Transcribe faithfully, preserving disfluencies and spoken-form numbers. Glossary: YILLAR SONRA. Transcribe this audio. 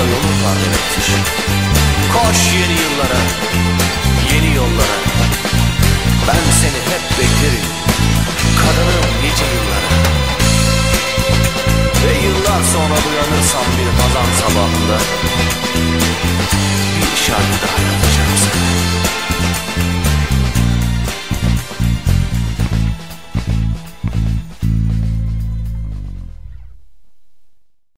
da yolun var demektir. Koş yeni yıllara, yeni yollara. Ben seni hep beklerim, kadarım nice yıllara. Ve yıllar sonra uyanırsam bir pazar sabahında, bir şarkı daha yapacağım.